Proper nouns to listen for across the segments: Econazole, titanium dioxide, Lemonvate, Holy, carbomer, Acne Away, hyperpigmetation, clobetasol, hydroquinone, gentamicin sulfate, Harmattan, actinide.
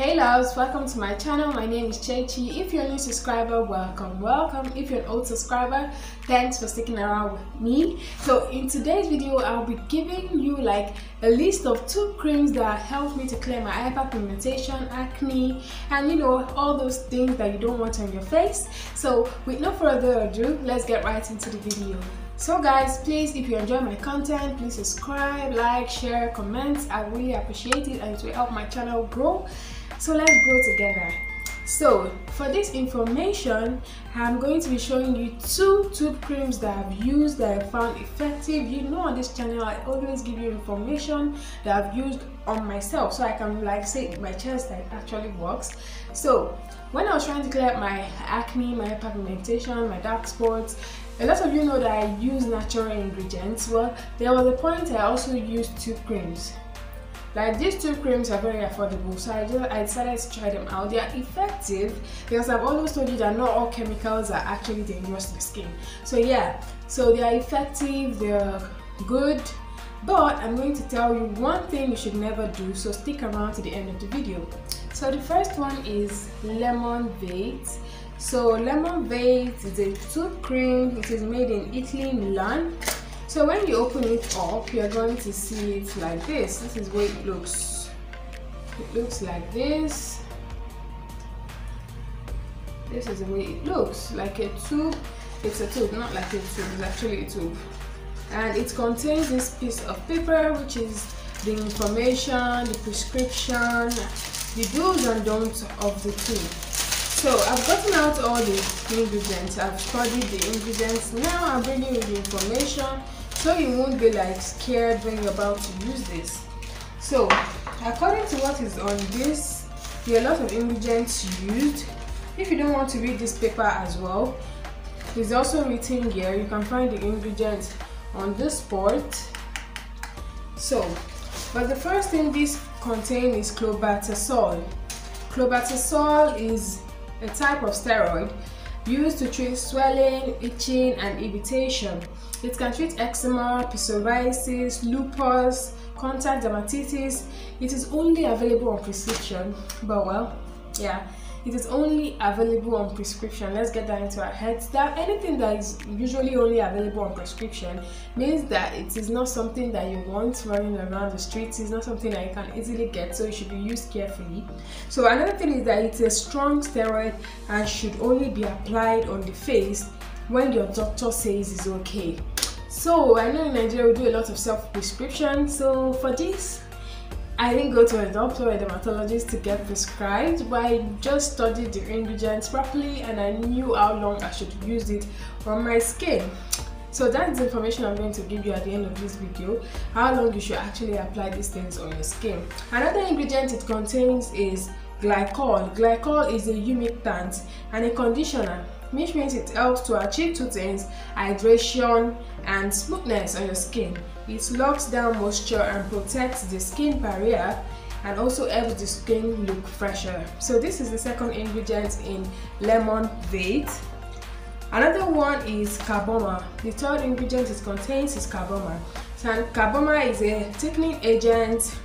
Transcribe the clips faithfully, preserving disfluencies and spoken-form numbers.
Hey loves, welcome to my channel. My name is Chechi. If you're a new subscriber, welcome, welcome. If you're an old subscriber, thanks for sticking around with me. So in today's video, I'll be giving you like a list of two creams that helped me to clear my hyperpigmentation, acne, and you know, all those things that you don't want on your face. So with no further ado, let's get right into the video. So guys, please, if you enjoy my content, please subscribe, like, share, comment. I really appreciate it and it will help my channel grow. So let's grow together. So for this information, I'm going to be showing you two tooth creams that I've used, that I found effective. You know, on this channel I always give you information that I've used on myself, so I can like say in my chest that it actually works. So when I was trying to clear up my acne, my hyperpigmentation, my dark spots, a lot of you know that I use natural ingredients. Well, there was a point I also used tooth creams. Like, these two creams are very affordable, so I, just, I decided to try them out. They are effective because I've always told you that not all chemicals are actually dangerous to the skin. So yeah, so they are effective, they are good, but I'm going to tell you one thing you should never do, so stick around to the end of the video. So the first one is Lemonvate. So Lemonvate is a tooth cream. It is made in Italy, Milan. So when you open it up, you're going to see it like this. This is what it looks. It looks like this. This is the way it looks, like a tube. It's a tube, not like a tube, it's actually a tube. And it contains this piece of paper, which is the information, the prescription, the do's and don'ts of the tube. So I've gotten out all the ingredients, I've studied the ingredients, now I'm bringing you the information so you won't be like scared when you're about to use this. So according to what is on this, there are a lot of ingredients used. If you don't want to read this paper as well, it's also written here, you can find the ingredients on this part. So, but the first thing this contains is clobetasol. Clobetasol is a type of steroid used to treat swelling, itching, and irritation. It can treat eczema, psoriasis, lupus, contact dermatitis. It is only available on prescription, but well, yeah, it is only available on prescription. Let's get that into our heads, that anything that is usually only available on prescription means that it is not something that you want running around the streets. It's not something that you can easily get, so it should be used carefully. So another thing is that it's a strong steroid and should only be applied on the face when your doctor says it's okay. So I know in Nigeria we do a lot of self-prescription, so for this I didn't go to a doctor or a dermatologist to get prescribed, but I just studied the ingredients properly and I knew how long I should use it on my skin. So that is the information I'm going to give you at the end of this video, how long you should actually apply these things on your skin. Another ingredient it contains is glycol. Glycol is a humectant and a conditioner, which means it helps to achieve two things: hydration and smoothness on your skin. It locks down moisture and protects the skin barrier and also helps the skin look fresher. So this is the second ingredient in Lemonvate. Another one is carbomer. The third ingredient it contains is carbomer. So carbomer is a thickening agent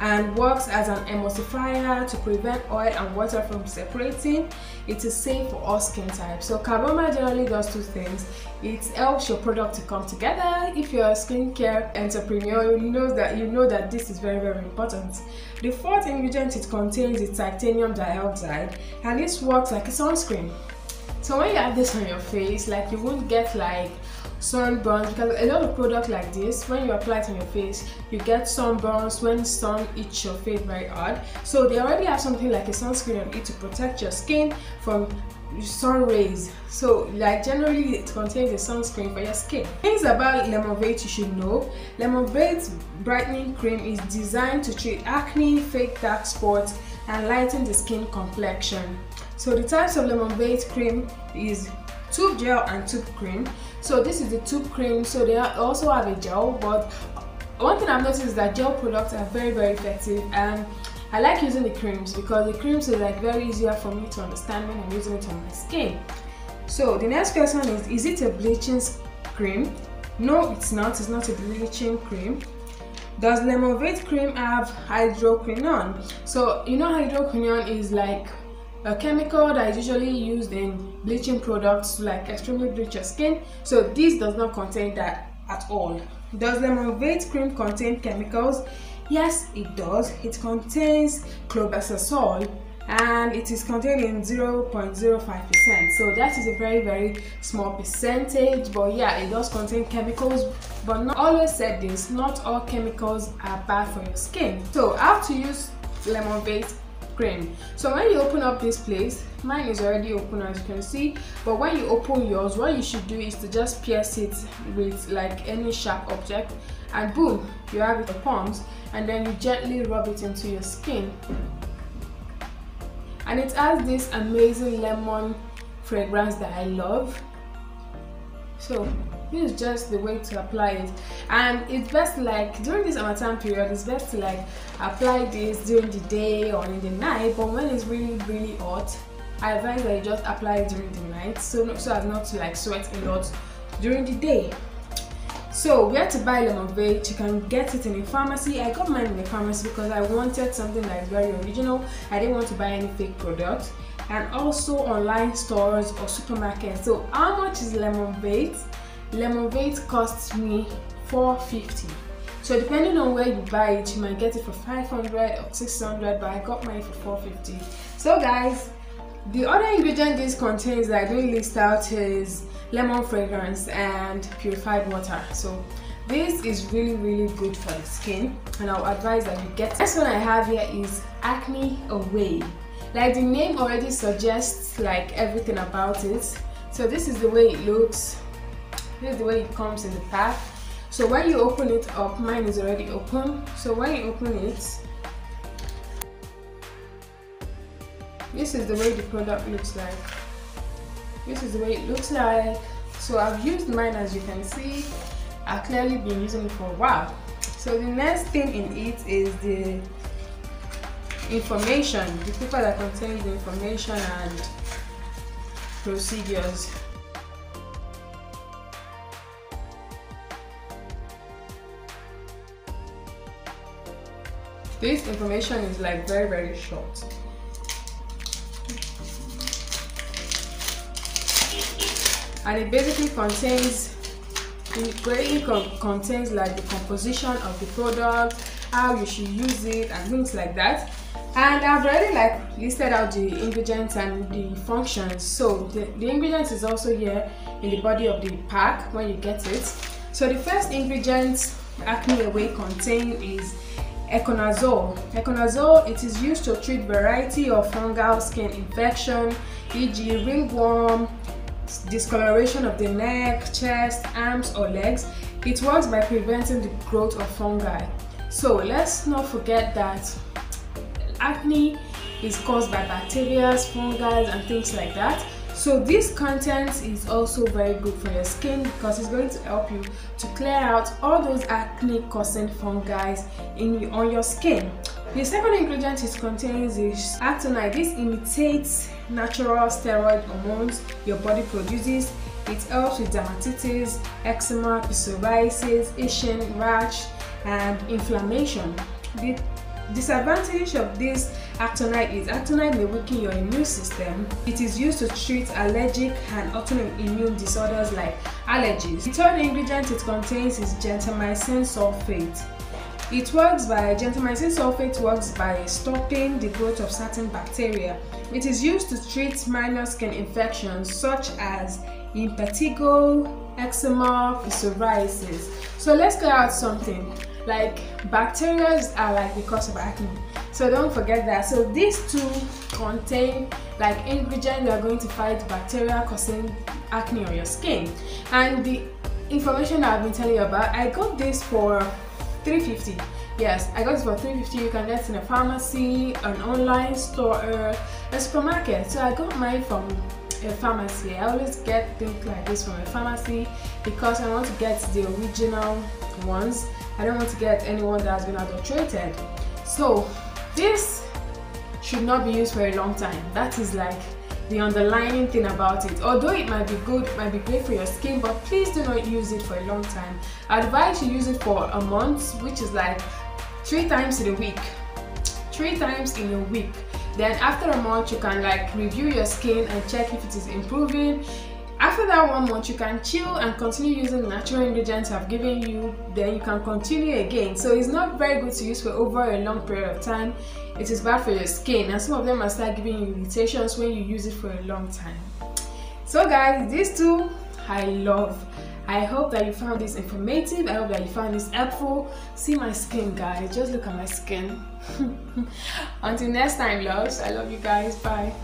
and works as an emulsifier to prevent oil and water from separating. It is safe for all skin types. So carbomer generally does two things. It helps your product to come together. If you're a skincare entrepreneur, you know that you know that this is very very important. The fourth ingredient it contains is titanium dioxide, and this works like a sunscreen. So when you have this on your face, like, you won't get like sunburns, because a lot of products like this, when you apply it on your face, you get sunburns when sun hits your face very hard. So they already have something like a sunscreen on it to protect your skin from sun rays. So like, generally it contains a sunscreen for your skin. Things about Lemonvate you should know. Lemonvate's brightening cream is designed to treat acne, fake dark spots, and lighten the skin complexion. So the types of Lemonvate cream is tube gel and tube cream. So this is the tube cream. So they also have a gel, but one thing I've noticed is that gel products are very very effective, and I like using the creams because the creams is like very easier for me to understand when I'm using it on my skin. So the next question is, is it a bleaching cream? No, it's not. It's not a bleaching cream. Does Lemonvate cream have hydroquinone? So you know hydroquinone is like a chemical that is usually used in bleaching products to like extremely bleach your skin. So this does not contain that at all. Does Lemonvate cream contain chemicals? Yes, it does. It contains clobetasol and it is contained in zero point zero five percent, so that is a very very small percentage, but yeah, it does contain chemicals. But not always said this, not all chemicals are bad for your skin. So how to use Lemonvate cream? So when you open up this place, mine is already open as you can see, but when you open yours, what you should do is to just pierce it with like any sharp object and boom, you have it in your palms, and then you gently rub it into your skin. And it has this amazing lemon fragrance that I love. So this is just the way to apply it, and it's best like during this Harmattan period, it's best to like apply this during the day or in the night. But when it's really really hot, I advise that you just apply it during the night, so not, so as not to like sweat a lot during the day. So where to buy Lemonvate? You can get it in a pharmacy. I got mine in a pharmacy because I wanted something that is very original. I didn't want to buy any fake product. And also online stores or supermarkets. So how much is Lemonvate? Lemonvate costs me four fifty. So depending on where you buy it, you might get it for five hundred or six hundred, but I got mine for four fifty. So guys, the other ingredient this contains that I didn't list out is lemon fragrance and purified water. So this is really really good for the skin, and I'll advise that you get it. Next one I have here is Acne Away. Like the name already suggests like everything about it. So this is the way it looks, this is the way it comes in the pack. So when you open it up, mine is already open, so when you open it, this is the way the product looks like. This is the way it looks like. So I've used mine, as you can see. I've clearly been using it for a while. So the next thing in it is the information, the paper that contains the information and procedures. This information is like very very short. And it basically contains, it greatly co contains like the composition of the product, how you should use it and things like that. And I've already like listed out the ingredients and the functions. So the, the ingredients is also here in the body of the pack when you get it. So the first ingredient Acne Away contain is Econazole. Econazole, it is used to treat variety of fungal skin infection, for example ringworm, discoloration of the neck, chest, arms or legs. It works by preventing the growth of fungi. So let's not forget that acne is caused by bacteria, fungi and things like that. So this content is also very good for your skin because it's going to help you to clear out all those acne causing fungi in you, on your skin. The second ingredient it contains is actinide. This imitates natural steroid hormones your body produces. It helps with dermatitis, eczema, psoriasis, itching, rash and inflammation. The disadvantage of this actinide is actinide may weaken your immune system. It is used to treat allergic and autoimmune disorders like allergies. The third ingredient it contains is gentamicin sulfate. It works by, gentamicin sulfate works by stopping the growth of certain bacteria. It is used to treat minor skin infections such as impetigo, eczema, psoriasis. So let's clear out something. Like bacteria are like the cause of acne. So don't forget that. So these two contain like ingredients that are going to fight bacteria causing acne on your skin. And the information that I've been telling you about, I got this for three fifty. Yes, I got it for three fifty. You can get it in a pharmacy, an online store, uh, a supermarket. So I got mine from a pharmacy. I always get things like this from a pharmacy because I want to get the original ones. I don't want to get anyone that has been adulterated. So this should not be used for a long time. That is like the underlining thing about it. Although it might be good, might be great for your skin, but please do not use it for a long time. I advise you use it for a month, which is like three times in a week. Three times in a week. Then after a month, you can like review your skin and check if it is improving. After that one month, you can chill and continue using the natural ingredients I've given you. Then you can continue again. So it's not very good to use for over a long period of time. It is bad for your skin, and some of them will start giving you irritations when you use it for a long time. So guys, these two I love. I hope that you found this informative. I hope that you found this helpful. See my skin, guys. Just look at my skin. Until next time, loves. I love you guys. Bye.